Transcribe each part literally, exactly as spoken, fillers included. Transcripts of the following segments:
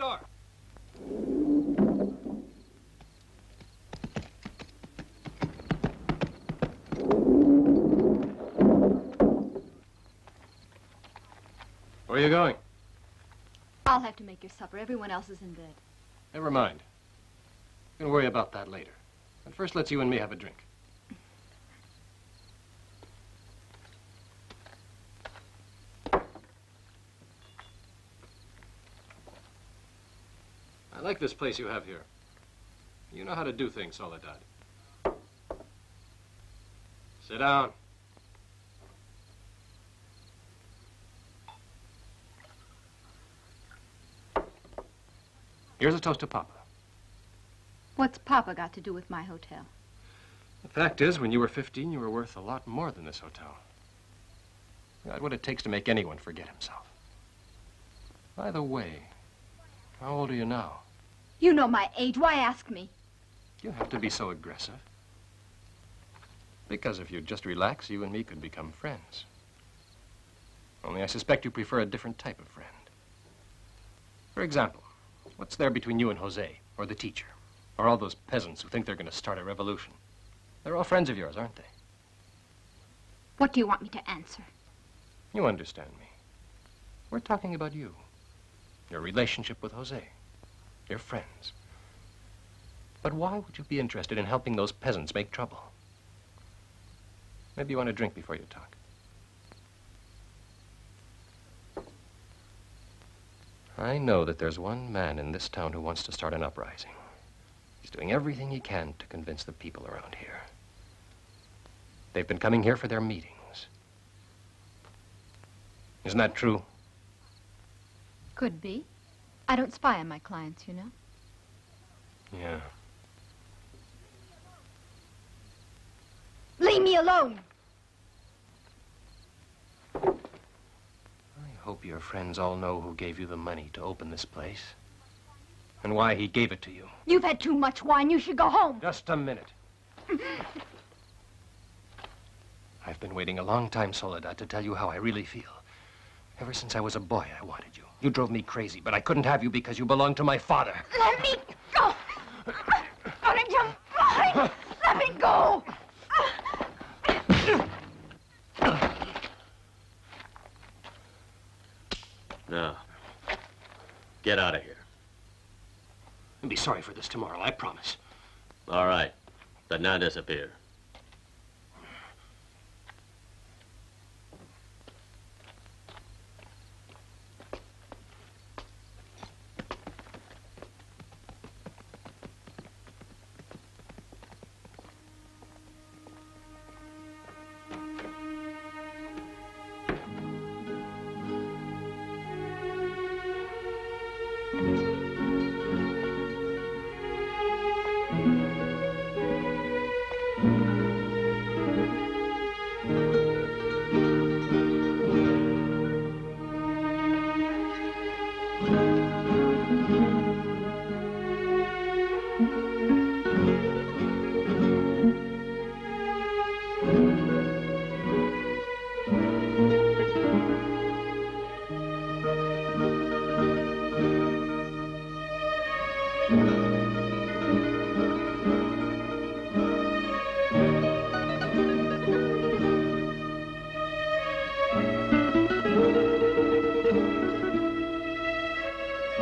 door. Where are you going? I'll have to make your supper. Everyone else is in bed. Never mind. We can worry about that later. But first, let's you and me have a drink. I like this place you have here. You know how to do things, Soledad. Sit down. Here's a toast to Papa. What's Papa got to do with my hotel? The fact is, when you were fifteen, you were worth a lot more than this hotel. God, what it takes to make anyone forget himself. By the way, how old are you now? You know my age. Why ask me? You have to be so aggressive. Because if you'd just relax, you and me could become friends. Only I suspect you prefer a different type of friend. For example, what's there between you and Jose, or the teacher, or all those peasants who think they're going to start a revolution? They're all friends of yours, aren't they? What do you want me to answer? You understand me. We're talking about you, your relationship with Jose, your friends. But why would you be interested in helping those peasants make trouble? Maybe you want a drink before you talk. I know that there's one man in this town who wants to start an uprising. He's doing everything he can to convince the people around here. They've been coming here for their meetings. Isn't that true? Could be. I don't spy on my clients, you know. Yeah. Leave me alone! I hope your friends all know who gave you the money to open this place and why he gave it to you. You've had too much wine. You should go home. Just a minute. I've been waiting a long time, Soledad, to tell you how I really feel. Ever since I was a boy, I wanted you. You drove me crazy, but I couldn't have you because you belonged to my father. Let me go. Don't jump behind. Let me go. No. Get out of here. I'll be sorry for this tomorrow, I promise. All right, but now disappear.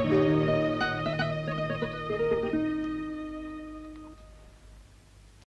Thank you.